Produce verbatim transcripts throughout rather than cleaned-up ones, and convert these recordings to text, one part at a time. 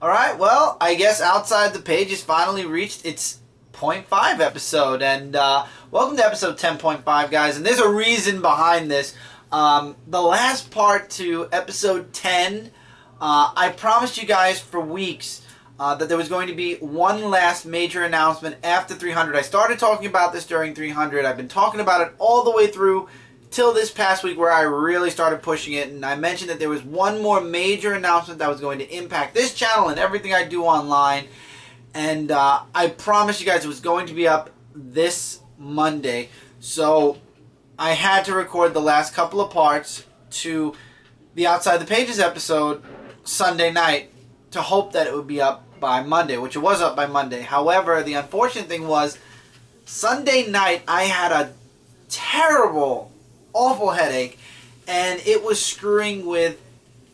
Alright, well, I guess Outside the Pages finally reached its point five episode, and uh, welcome to episode ten point five, guys, and there's a reason behind this. Um, the last part to episode ten, uh, I promised you guys for weeks uh, that there was going to be one last major announcement after three hundred. I started talking about this during three hundred. I've been talking about it all the way through till this past week, where I really started pushing it, and I mentioned that there was one more major announcement that was going to impact this channel and everything I do online, and uh, I promised you guys it was going to be up this Monday, so I had to record the last couple of parts to the Outside the Pages episode Sunday night to hope that it would be up by Monday, which it was up by Monday. However, the unfortunate thing was, Sunday night I had a terrible, awful headache, and it was screwing with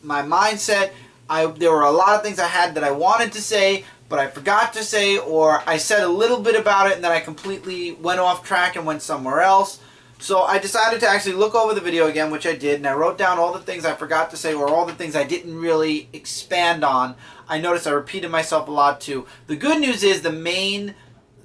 my mindset. I there were a lot of things I had that I wanted to say, but I forgot to say, or I said a little bit about it and then I completely went off track and went somewhere else. So I decided to actually look over the video again, which I did, and I wrote down all the things I forgot to say, or all the things I didn't really expand on. I noticed I repeated myself a lot too. The good news is the main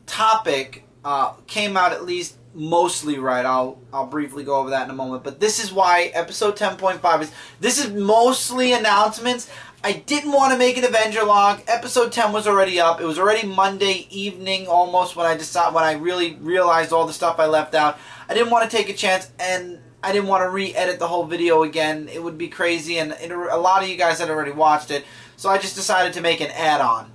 topic uh, came out at least mostly right. I'll I'll briefly go over that in a moment, but this is why episode ten point five is this is mostly announcements. I didn't want to make an Avenger log. Episode ten was already up. It was already Monday evening almost when I decided when I really realized all the stuff I left out. I didn't want to take a chance, and I didn't want to re-edit the whole video again. It would be crazy, and it, a lot of you guys had already watched it, so I just decided to make an add-on.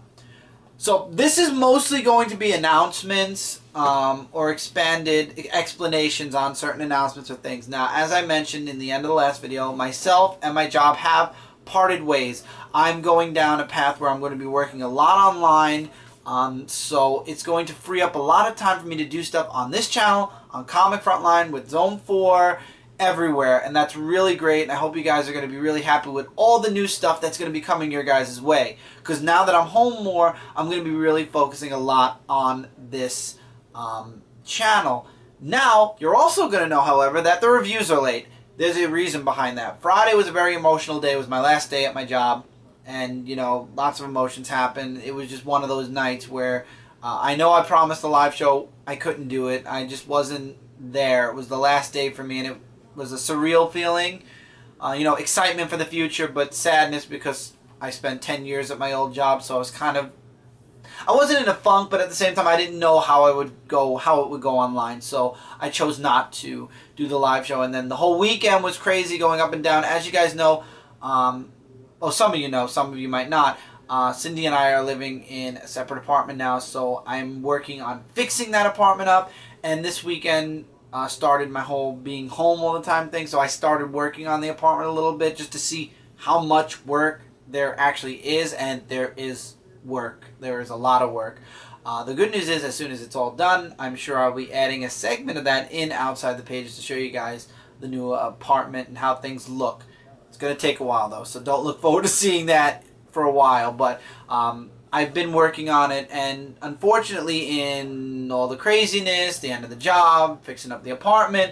So this is mostly going to be announcements um, or expanded explanations on certain announcements or things. Now, as I mentioned in the end of the last video, myself and my job have parted ways. I'm going down a path where I'm going to be working a lot online, um, so it's going to free up a lot of time for me to do stuff on this channel, on Comic Frontline, with Zone four, everywhere, and that's really great, and I hope you guys are going to be really happy with all the new stuff that's going to be coming your guys' way, because now that I'm home more, I'm going to be really focusing a lot on this um, channel. Now, you're also going to know, however, that the reviews are late. There's a reason behind that. Friday was a very emotional day. It was my last day at my job, and, you know, lots of emotions happened. It was just one of those nights where uh, I know I promised a live show. I couldn't do it. I just wasn't there. It was the last day for me, and it was a surreal feeling, uh, you know, excitement for the future, but sadness because I spent ten years at my old job, so I was kind of, I wasn't in a funk, but at the same time, I didn't know how I would go, how it would go online, so I chose not to do the live show, and then the whole weekend was crazy, going up and down. As you guys know, um, oh, some of you know, some of you might not, uh, Cindy and I are living in a separate apartment now, so I'm working on fixing that apartment up, and this weekend Uh, started my whole being home all the time thing, so I started working on the apartment a little bit just to see how much work there actually is, and there is work. There is a lot of work. Uh, the good news is, as soon as it's all done, I'm sure I'll be adding a segment of that in Outside the Pages to show you guys the new apartment and how things look. It's going to take a while, though, so don't look forward to seeing that for a while, but um, I've been working on it, and unfortunately, in all the craziness, the end of the job, fixing up the apartment,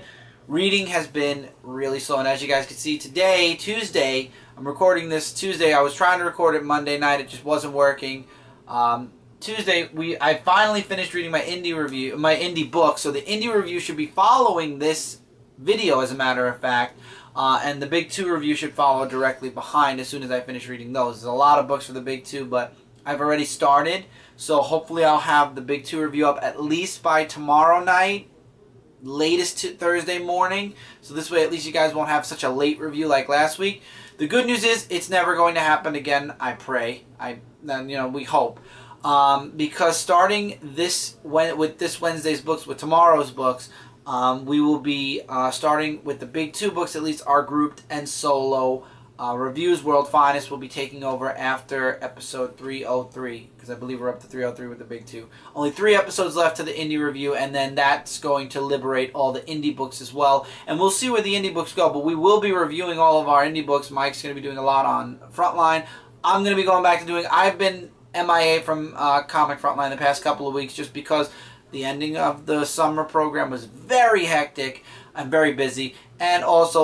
reading has been really slow. And as you guys can see today, Tuesday, I'm recording this Tuesday. I was trying to record it Monday night. It just wasn't working. Um, Tuesday, we I finally finished reading my indie review, my indie book. So the indie review should be following this video, as a matter of fact. Uh, and the Big Two review should follow directly behind as soon as I finish reading those. There's a lot of books for the Big Two, but I've already started, so hopefully I'll have the Big Two review up at least by tomorrow night, latest to Thursday morning, so this way at least you guys won't have such a late review like last week. The good news is it's never going to happen again, I pray, I, and, you know, we hope, um, because starting this when, with this Wednesday's books, with tomorrow's books, um, we will be uh, starting with the Big Two books, at least are grouped and solo. Uh, Reviews World Finest will be taking over after episode three oh three, because I believe we're up to three oh three with the Big Two. Only three episodes left to the indie review, and then that's going to liberate all the indie books as well. And we'll see where the indie books go, but we will be reviewing all of our indie books. Mike's going to be doing a lot on Frontline. I'm going to be going back to doing... I've been M I A from uh, Comic Frontline the past couple of weeks just because the ending of the summer program was very hectic. I'm very busy. And also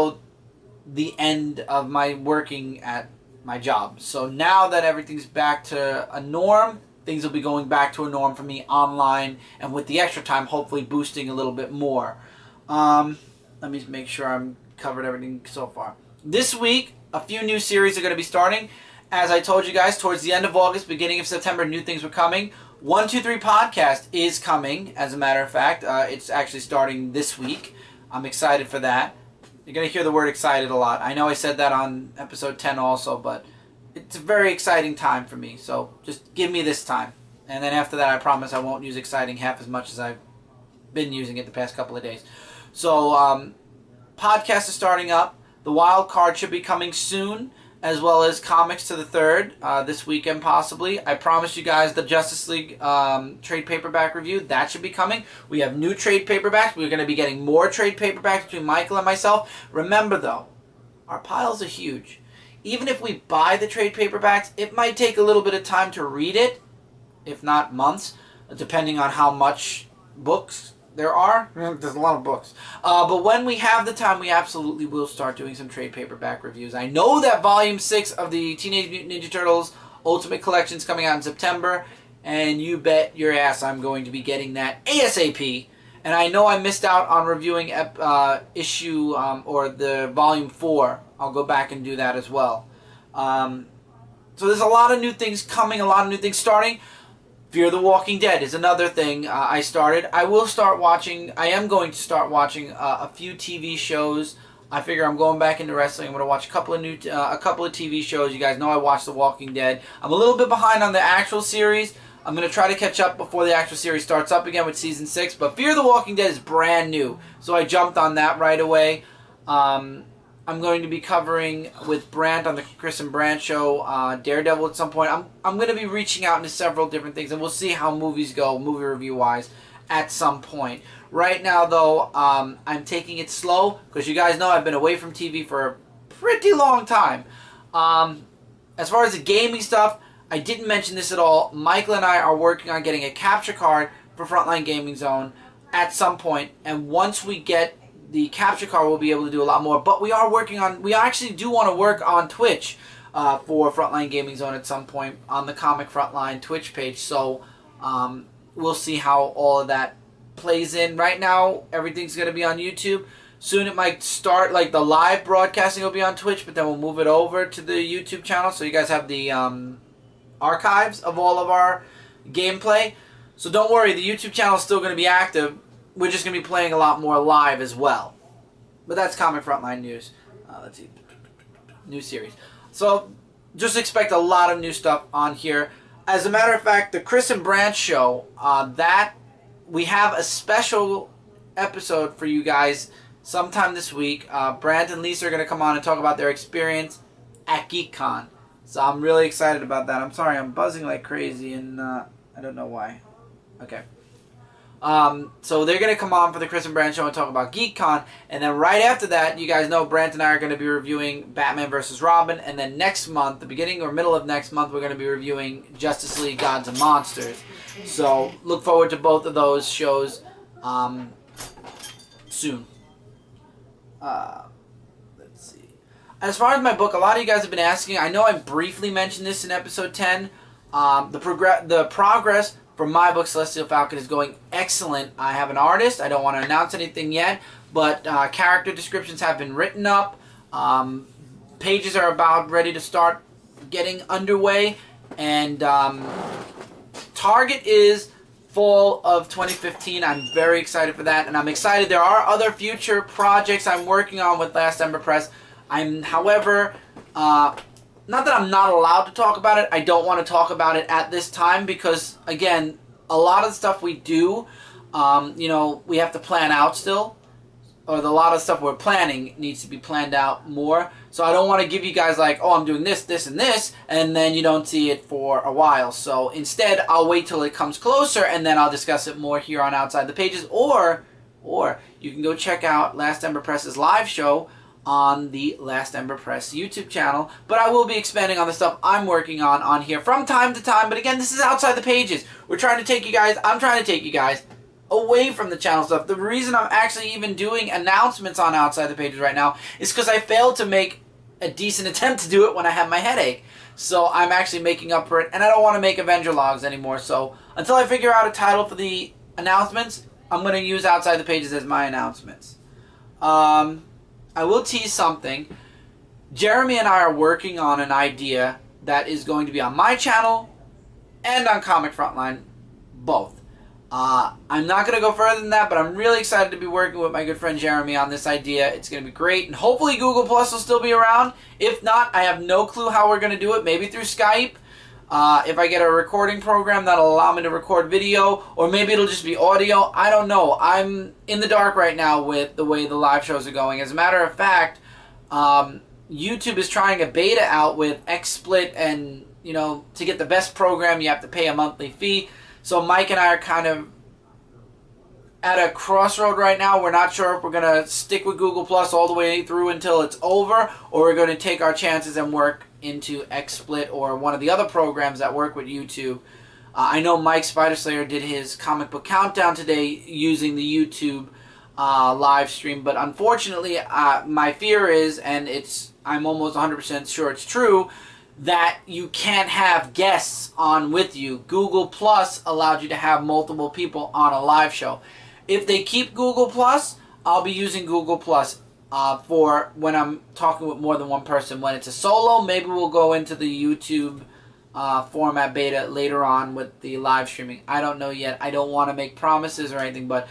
the end of my working at my job. So now that everything's back to a norm, things will be going back to a norm for me online, and with the extra time, hopefully boosting a little bit more. Um, let me make sure I'm covered everything so far. This week, a few new series are going to be starting. As I told you guys, towards the end of August, beginning of September, new things were coming. one two three Podcast is coming, as a matter of fact. Uh, it's actually starting this week. I'm excited for that. You're going to hear the word excited a lot. I know I said that on episode ten also, but it's a very exciting time for me. So just give me this time. And then after that, I promise I won't use exciting half as much as I've been using it the past couple of days. So um, podcasts are starting up. The wild card should be coming soon, as well as comics to the third, uh, this weekend possibly. I promised you guys the Justice League um, trade paperback review. That should be coming. We have new trade paperbacks. We're going to be getting more trade paperbacks between Michael and myself. Remember, though, our piles are huge. Even if we buy the trade paperbacks, it might take a little bit of time to read it, if not months, depending on how much books there are. There's a lot of books. Uh, but when we have the time, we absolutely will start doing some trade paperback reviews. I know that Volume six of the Teenage Mutant Ninja Turtles Ultimate Collection is coming out in September, and you bet your ass I'm going to be getting that ASAP. And I know I missed out on reviewing ep uh, issue um, or the Volume four. I'll go back and do that as well. Um, so there's a lot of new things coming, a lot of new things starting. Fear the Walking Dead is another thing uh, I started. I will start watching, I am going to start watching uh, a few T V shows. I figure I'm going back into wrestling. I'm going to watch a couple of new, uh, a couple of T V shows. You guys know I watch The Walking Dead. I'm a little bit behind on the actual series. I'm going to try to catch up before the actual series starts up again with Season six. But Fear the Walking Dead is brand new, so I jumped on that right away. Um, I'm going to be covering with Brandt on the Chris and Brandt show, uh, Daredevil at some point. I'm, I'm going to be reaching out into several different things, and we'll see how movies go, movie review-wise, at some point. Right now, though, um, I'm taking it slow, because you guys know I've been away from T V for a pretty long time. Um, as far as the gaming stuff, I didn't mention this at all. Michael and I are working on getting a capture card for Frontline Gaming Zone at some point, and once we get the capture card, will be able to do a lot more. But we are working on, we actually do want to work on Twitch uh, for Frontline Gaming Zone at some point on the Comic Frontline Twitch page. So um, we'll see how all of that plays in. Right now, everything's going to be on YouTube. Soon it might start, like the live broadcasting will be on Twitch, but then we'll move it over to the YouTube channel. So you guys have the um, archives of all of our gameplay. So don't worry, the YouTube channel is still going to be active. We're just going to be playing a lot more live as well. But that's Comic Frontline news. Uh, let's see. New series. So just expect a lot of new stuff on here. As a matter of fact, the Chris and Brandt show, uh, that we have a special episode for you guys sometime this week. Uh, Brandt and Lisa are going to come on and talk about their experience at GeekCon. So I'm really excited about that. I'm sorry, I'm buzzing like crazy, and uh, I don't know why. Okay. Um, so they're going to come on for the Chris and Brandt show and talk about GeekCon, and then right after that, you guys know Brandt and I are going to be reviewing Batman versus. Robin, and then next month, the beginning or middle of next month, we're going to be reviewing Justice League: Gods and Monsters. So look forward to both of those shows um, soon. Uh, let's see. As far as my book, a lot of you guys have been asking. I know I briefly mentioned this in episode ten. Um, the, progr the progress for my book, Celestial Falcon, is going excellent. I have an artist. I don't want to announce anything yet, but uh, character descriptions have been written up. Um, pages are about ready to start getting underway, and um, target is fall of twenty fifteen. I'm very excited for that, and I'm excited. There are other future projects I'm working on with Last Ember Press. I'm, however, uh, not that I'm not allowed to talk about it. I don't want to talk about it at this time because, again, a lot of the stuff we do, um, you know, we have to plan out still. Or the, a lot of stuff we're planning needs to be planned out more. So I don't want to give you guys like, oh, I'm doing this, this, and this, and then you don't see it for a while. So instead, I'll wait till it comes closer, and then I'll discuss it more here on Outside the Pages. Or, or you can go check out Last Ember Press's live show on the Last Ember Press YouTube channel, but I will be expanding on the stuff I'm working on on here from time to time. But again, this is Outside the Pages. We're trying to take you guys, I'm trying to take you guys away from the channel stuff. The reason I'm actually even doing announcements on Outside the Pages right now is because I failed to make a decent attempt to do it when I have my headache. So I'm actually making up for it, and I don't want to make Avenger Logs anymore. So until I figure out a title for the announcements, I'm going to use Outside the Pages as my announcements. Um, I will tease something. Jeremy and I are working on an idea that is going to be on my channel and on Comic Frontline, both. Uh, I'm not going to go further than that, but I'm really excited to be working with my good friend Jeremy on this idea. It's going to be great, and hopefully Google Plus will still be around. If not, I have no clue how we're going to do it. Maybe through Skype. Uh, if I get a recording program that'll allow me to record video, or maybe it'll just be audio. I don't know. I'm in the dark right now with the way the live shows are going. As a matter of fact, um, YouTube is trying a beta out with XSplit, and, you know, to get the best program, you have to pay a monthly fee. So Mike and I are kind of at a crossroad right now. We're not sure if we're going to stick with Google Plus all the way through until it's over, or we're going to take our chances and work into XSplit or one of the other programs that work with YouTube. Uh, I know Mike Spiderslayer did his comic book countdown today using the YouTube uh, live stream, but unfortunately uh, my fear is, and it's I'm almost one hundred percent sure it's true, that you can't have guests on with you. Google Plus allowed you to have multiple people on a live show. If they keep Google Plus, I'll be using Google Plus uh, for when I'm talking with more than one person. When it's a solo, maybe we'll go into the YouTube uh, format beta later on with the live streaming. I don't know yet. I don't want to make promises or anything, but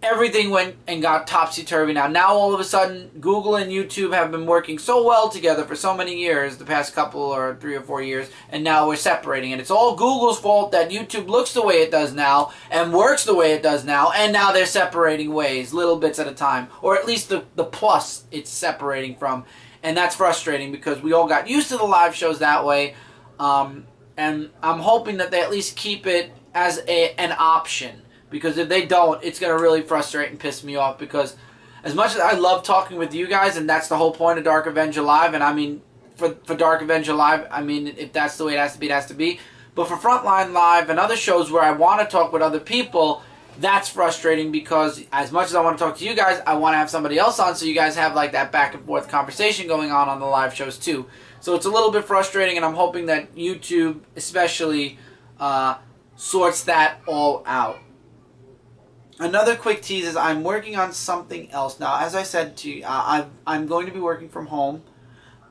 everything went and got topsy-turvy now. Now, all of a sudden, Google and YouTube have been working so well together for so many years, the past couple or three or four years, and now we're separating. And it's all Google's fault that YouTube looks the way it does now and works the way it does now, and now they're separating ways, little bits at a time, or at least the, the plus it's separating from. And that's frustrating because we all got used to the live shows that way, um, and I'm hoping that they at least keep it as a, an option. Because if they don't, it's going to really frustrate and piss me off, because as much as I love talking with you guys, and that's the whole point of Dark Avenger Live, and I mean, for, for Dark Avenger Live, I mean, if that's the way it has to be, it has to be. But for Frontline Live and other shows where I want to talk with other people, that's frustrating because as much as I want to talk to you guys, I want to have somebody else on so you guys have like that back and forth conversation going on on the live shows too. So it's a little bit frustrating, and I'm hoping that YouTube especially uh, sorts that all out. Another quick tease is I'm working on something else now. As I said to you, uh, I've, I'm going to be working from home,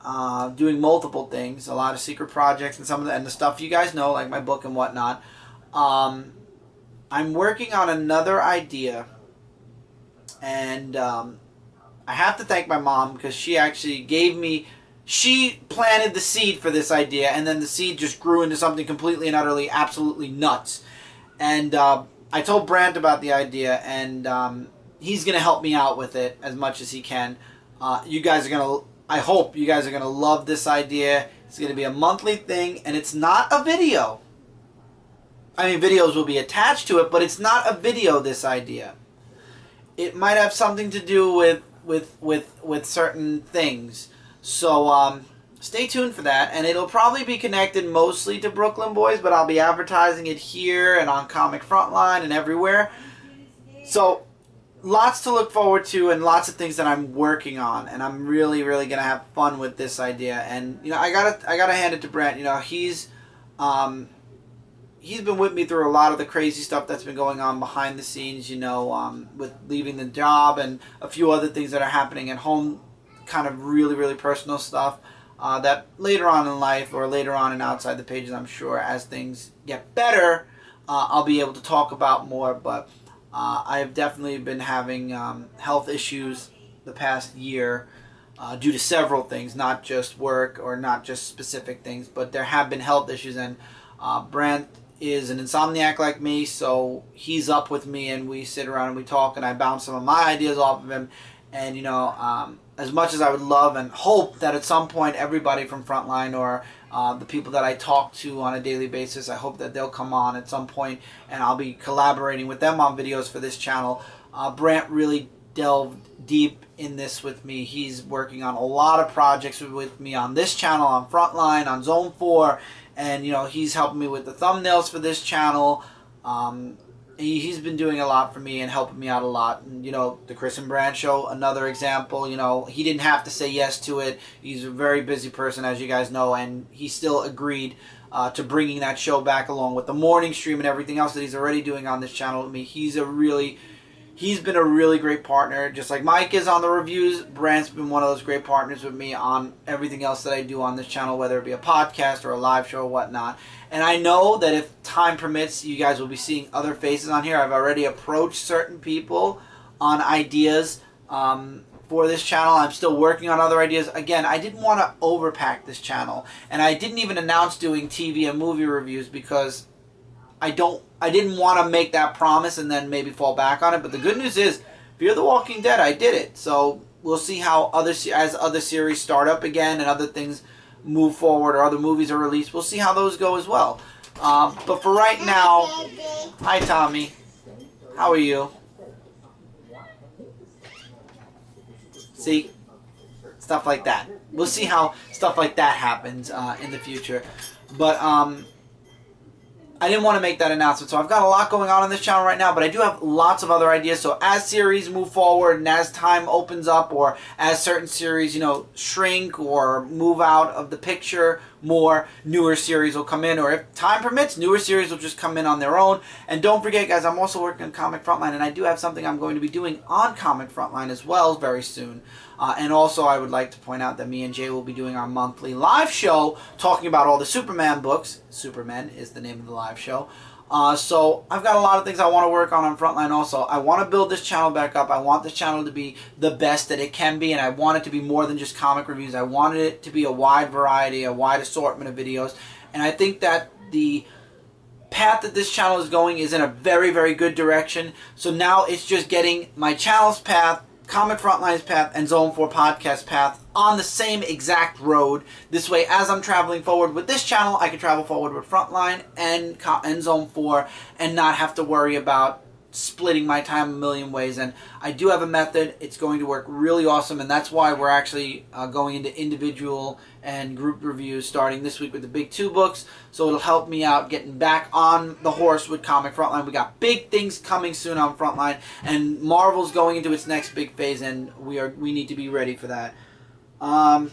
uh, doing multiple things, a lot of secret projects and some of the, and the stuff you guys know, like my book and whatnot. Um, I'm working on another idea, and um, I have to thank my mom because she actually gave me, she planted the seed for this idea, and then the seed just grew into something completely and utterly, absolutely nuts. And Uh, I told Brandt about the idea, and um, he's going to help me out with it as much as he can. Uh, you guys are going to, I hope you guys are going to love this idea. It's going to be a monthly thing, and it's not a video. I mean, videos will be attached to it, but it's not a video, this idea. It might have something to do with, with, with, with certain things. So um, stay tuned for that, and it'll probably be connected mostly to Brooklyn Boys, but I'll be advertising it here and on Comic Frontline and everywhere. So lots to look forward to, and lots of things that I'm working on, and I'm really, really gonna have fun with this idea. And you know, I gotta, I gotta hand it to Brent. You know, he's, um, he's been with me through a lot of the crazy stuff that's been going on behind the scenes. You know, um, with leaving the job and a few other things that are happening at home, kind of really, really personal stuff. Uh, that later on in life, or later on in Outside the Pages, I'm sure as things get better, uh, I'll be able to talk about more. But uh, I've definitely been having um, health issues the past year uh, due to several things, not just work or not just specific things, but there have been health issues. And uh, Brandt is an insomniac like me, so he's up with me, and we sit around and we talk, and I bounce some of my ideas off of him. And, you know, um, as much as I would love and hope that at some point everybody from Frontline, or uh, the people that I talk to on a daily basis, I hope that they'll come on at some point, and I'll be collaborating with them on videos for this channel. Uh, Brandt really delved deep in this with me. He's working on a lot of projects with me on this channel, on Frontline, on Zone four, and, you know, he's helping me with the thumbnails for this channel. Um, he, he's been doing a lot for me and helping me out a lot. And, you know, the Chris and Brandt show, another example. You know, he didn't have to say yes to it. He's a very busy person, as you guys know, and he still agreed uh, to bringing that show back along with the morning stream and everything else that he's already doing on this channel with me. He's a really... He's been a really great partner. Just like Mike is on the reviews, Brandt's been one of those great partners with me on everything else that I do on this channel, whether it be a podcast or a live show or whatnot. And I know that if time permits, you guys will be seeing other faces on here. I've already approached certain people on ideas um, for this channel. I'm still working on other ideas. Again, I didn't want to overpack this channel. And I didn't even announce doing T V and movie reviews because I don't I didn't want to make that promise and then maybe fall back on it. But the good news is, Fear the Walking Dead, I did it. So we'll see how other as other series start up again and other things move forward or other movies are released. We'll see how those go as well. Uh, but for right now, hi Tommy, how are you? See, stuff like that. We'll see how stuff like that happens uh, in the future. But um. I didn't want to make that announcement, so I've got a lot going on on this channel right now, but I do have lots of other ideas. So as series move forward and as time opens up, or as certain series, you know, shrink or move out of the picture, more newer series will come in, or if time permits, newer series will just come in on their own. And don't forget, guys, I'm also working on Comic Frontline, and I do have something I'm going to be doing on Comic Frontline as well very soon. Uh, and also, I would like to point out that me and Jay will be doing our monthly live show talking about all the Superman books. Superman is the name of the live show. Uh, so I've got a lot of things I want to work on on Frontline also. I want to build this channel back up. I want this channel to be the best that it can be, and I want it to be more than just comic reviews. I wanted it to be a wide variety, a wide assortment of videos. And I think that the path that this channel is going is in a very, very good direction. So now it's just getting my channel's path, Comic Frontline's path, and Zone four Podcast path on the same exact road. This way, as I'm traveling forward with this channel, I can travel forward with Frontline and, and Zone four and not have to worry about splitting my time a million ways. And I do have a method. It's going to work really awesome, and that's why we're actually uh, going into individual and group reviews starting this week with the big two books. So it'll help me out getting back on the horse with Comic Frontline. We got big things coming soon on Frontline, and Marvel's going into its next big phase, and we are we need to be ready for that. Um,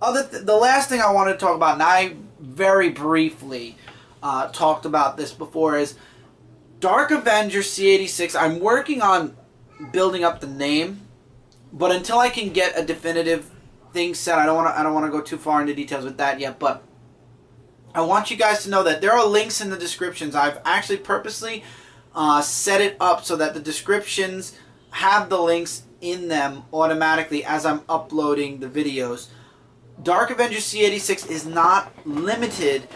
other th the last thing I wanted to talk about, and I very briefly uh, talked about this before, is Dark Avenger C eighty-six. I'm working on building up the name, but until I can get a definitive thing said, I don't want to I don't want to go too far into details with that yet, but I want you guys to know that there are links in the descriptions. I've actually purposely uh, set it up so that the descriptions have the links in them automatically as I'm uploading the videos. Dark Avenger C eighty-six is not limited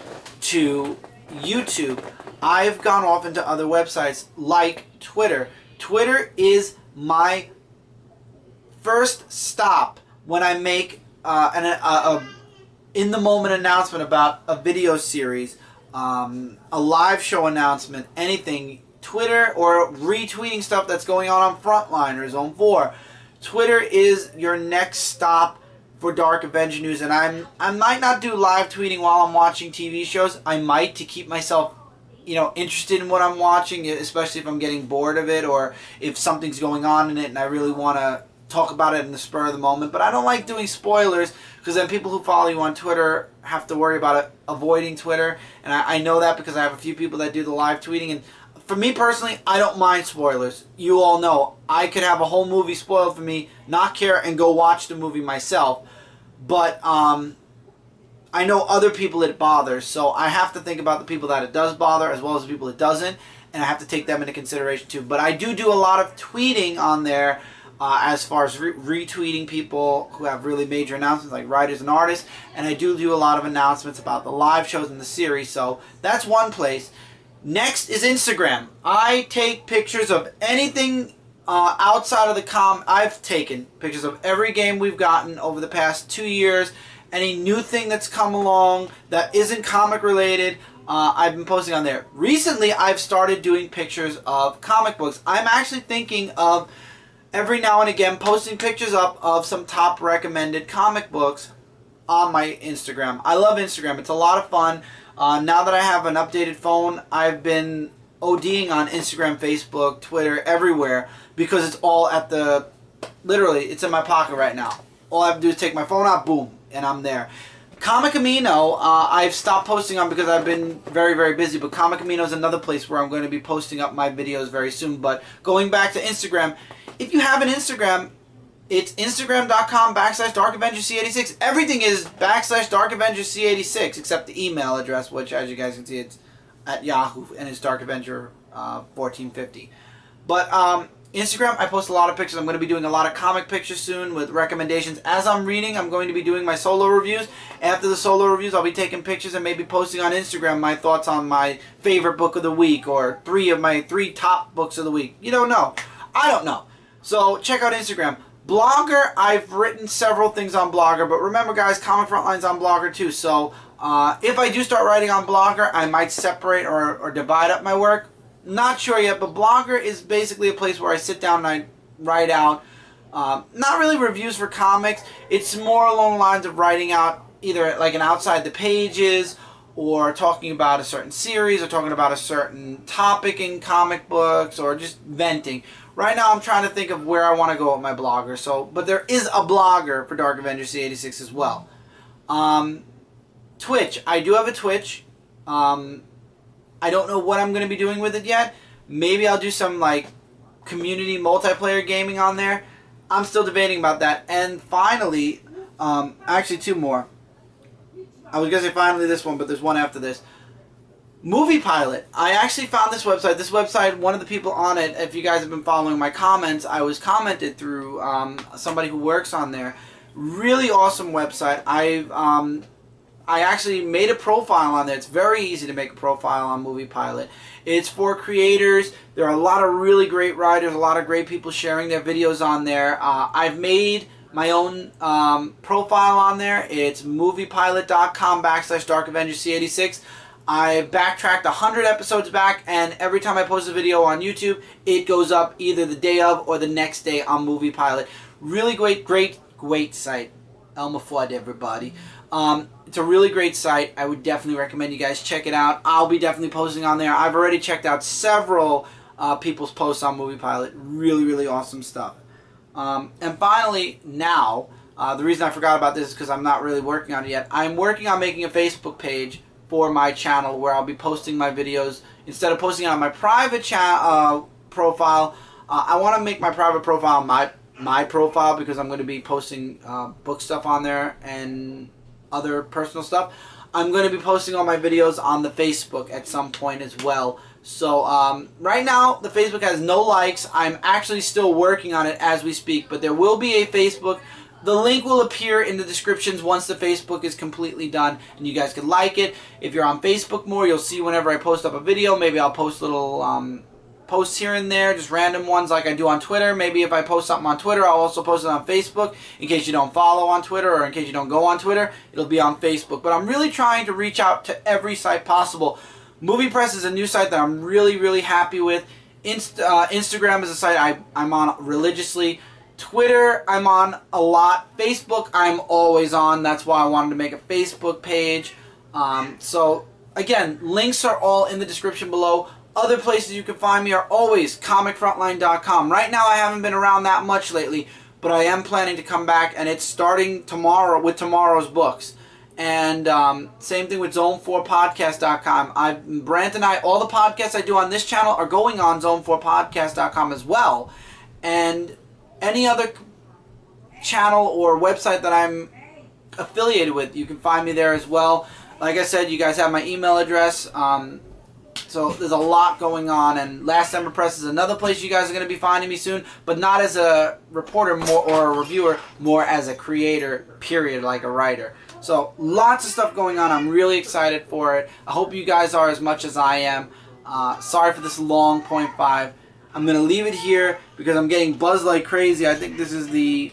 to YouTube. I've gone off into other websites like Twitter. Twitter is my first stop when I make uh, an a, a in-the-moment announcement about a video series, um, a live show announcement, anything. Twitter, or retweeting stuff that's going on on Frontline or Zone four. Twitter is your next stop for Dark Avenger news, and I'm I might not do live tweeting while I'm watching T V shows. I might, to keep myself, you know, interested in what I'm watching, especially if I'm getting bored of it or if something's going on in it and I really want to talk about it in the spur of the moment. But I don't like doing spoilers, because then people who follow you on Twitter have to worry about it, avoiding Twitter. And I, I know that because I have a few people that do the live tweeting. And for me personally, I don't mind spoilers. You all know I could have a whole movie spoiled for me, not care, and go watch the movie myself. But um, I know other people it bothers, so I have to think about the people that it does bother as well as the people it doesn't, and I have to take them into consideration too. But I do do a lot of tweeting on there uh, as far as re retweeting people who have really major announcements, like writers and artists, and I do do a lot of announcements about the live shows and the series, so that's one place. Next is Instagram. I take pictures of anything uh, outside of the com. I've taken pictures of every game we've gotten over the past two years, any new thing that's come along that isn't comic related. Uh, I've been posting on there. Recently, I've started doing pictures of comic books. I'm actually thinking of every now and again posting pictures up of some top recommended comic books on my Instagram. I love Instagram. It's a lot of fun. Uh, now that I have an updated phone, I've been ODing on Instagram, Facebook, Twitter, everywhere, because it's all at the, literally, it's in my pocket right now. All I have to do is take my phone out, boom, and I'm there. Comic Amino, uh, I've stopped posting on because I've been very, very busy, but Comic Amino is another place where I'm going to be posting up my videos very soon. But going back to Instagram, if you have an Instagram, it's Instagram.com backslash Dark Avenger C eighty-six. Everything is backslash Dark Avenger C eighty-six, except the email address, which, as you guys can see, it's at Yahoo, and it's Dark Avenger uh, fourteen fifty. But um, Instagram, I post a lot of pictures. I'm going to be doing a lot of comic pictures soon with recommendations. As I'm reading, I'm going to be doing my solo reviews. After the solo reviews, I'll be taking pictures and maybe posting on Instagram my thoughts on my favorite book of the week or three of my three top books of the week. You don't know. I don't know. So check out Instagram. Blogger, I've written several things on Blogger, but remember, guys, Comic Frontline's on Blogger too. So uh, if I do start writing on Blogger, I might separate or, or divide up my work. Not sure yet, but Blogger is basically a place where I sit down and I write out, um, not really reviews for comics. It's more along the lines of writing out either like an Outside the Pages or talking about a certain series or talking about a certain topic in comic books or just venting. Right now I'm trying to think of where I want to go with my Blogger. So, but there is a Blogger for Dark Avenger C eighty-six as well. Um, Twitch. I do have a Twitch. Um... I don't know what I'm going to be doing with it yet. Maybe I'll do some, like, community multiplayer gaming on there. I'm still debating about that. And finally, um, actually two more. I was going to say finally this one, but there's one after this. Moviepilot. I actually found this website. This website, one of the people on it, if you guys have been following my comments, I was commented through um, somebody who works on there. Really awesome website. I've... Um, I actually made a profile on there. It's very easy to make a profile on Moviepilot. It's for creators. There are a lot of really great writers, a lot of great people sharing their videos on there. Uh, I've made my own um, profile on there. It's moviepilot.com backslash Dark Avenger C eighty-six. I backtracked one hundred episodes back, and every time I post a video on YouTube, it goes up either the day of or the next day on Moviepilot. Really great, great, great site. Elma Fudd, everybody. Um, it's a really great site. I would definitely recommend you guys check it out. I'll be definitely posting on there. I've already checked out several uh, people's posts on Moviepilot. Really, really awesome stuff. Um, and finally, now, uh, the reason I forgot about this is because I'm not really working on it yet. I'm working on making a Facebook page for my channel where I'll be posting my videos. Instead of posting it on my private channel uh, profile, uh, I want to make my private profile my my profile because I'm going to be posting uh, book stuff on there and other personal stuff. I'm going to be posting all my videos on the Facebook at some point as well. So um, right now the Facebook has no likes. I'm actually still working on it as we speak, but there will be a Facebook. The link will appear in the descriptions once the Facebook is completely done, and you guys can like it. If you're on Facebook more, you'll see whenever I post up a video. Maybe I'll post little um, posts here and there, just random ones like I do on Twitter. Maybe if I post something on Twitter, I'll also post it on Facebook in case you don't follow on Twitter, or in case you don't go on Twitter, it'll be on Facebook. But I'm really trying to reach out to every site possible. Movie Press is a new site that I'm really, really happy with. Inst uh, Instagram is a site I, I'm on religiously. Twitter, I'm on a lot. Facebook, I'm always on. That's why I wanted to make a Facebook page. Um, so, again, links are all in the description below. Other places you can find me are always Comic Frontline dot com. Right now I haven't been around that much lately, but I am planning to come back, and it's starting tomorrow with tomorrow's books. And um, same thing with Zone four Podcast dot com. I, Brandt and I, all the podcasts I do on this channel are going on Zone four Podcast dot com as well. And any other channel or website that I'm affiliated with, you can find me there as well. Like I said, you guys have my email address. Um... So there's a lot going on, and Last Ember Press is another place you guys are going to be finding me soon, but not as a reporter more or a reviewer, more as a creator, period, like a writer. So lots of stuff going on. I'm really excited for it. I hope you guys are as much as I am. Uh, sorry for this long point five. I'm going to leave it here because I'm getting buzzed like crazy. I think this is the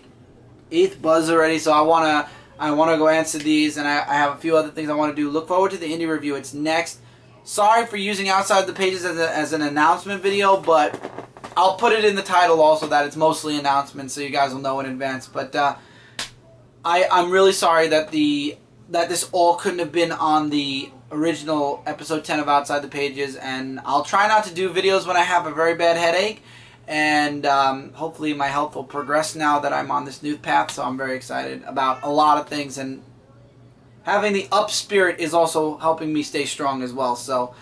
eighth buzz already, so I want to I want to go answer these, and I, I have a few other things I want to do. Look forward to the indie review. It's next. Sorry for using Outside the Pages as, a, as an announcement video, but I'll put it in the title also that it's mostly announcements, so you guys will know in advance. But uh, I, I'm really sorry that the that this all couldn't have been on the original episode ten of Outside the Pages, and I'll try not to do videos when I have a very bad headache, and um, hopefully my health will progress now that I'm on this new path, so I'm very excited about a lot of things, and having the up spirit is also helping me stay strong as well. So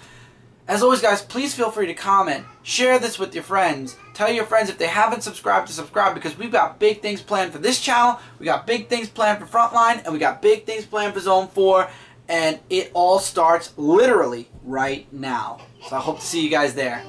as always, guys, please feel free to comment, share this with your friends, tell your friends if they haven't subscribed to subscribe, because we've got big things planned for this channel, we got big things planned for Frontline, and we got big things planned for Zone four, and it all starts literally right now. So I hope to see you guys there.